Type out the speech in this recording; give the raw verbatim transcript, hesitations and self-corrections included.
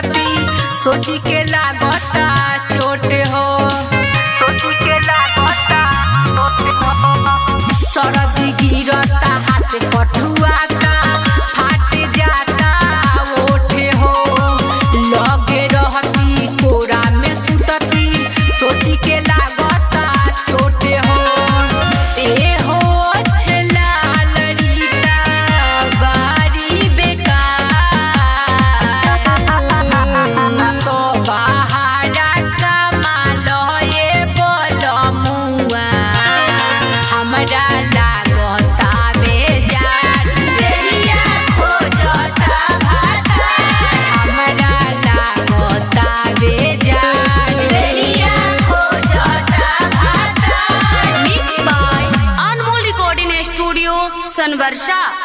करती सोची के लागता चोट हो, सोची के लागता चोट हो। सरद गिरता हाथ कठुआ का फाट जाता ओठ हो। लगे रहती कोरा में सुतती सोची के लागता चोट हो। ए हो छला लड़िता बारी बेकार तो बाहरा कमालो ये बोलो मुआ हमरा वर्षा।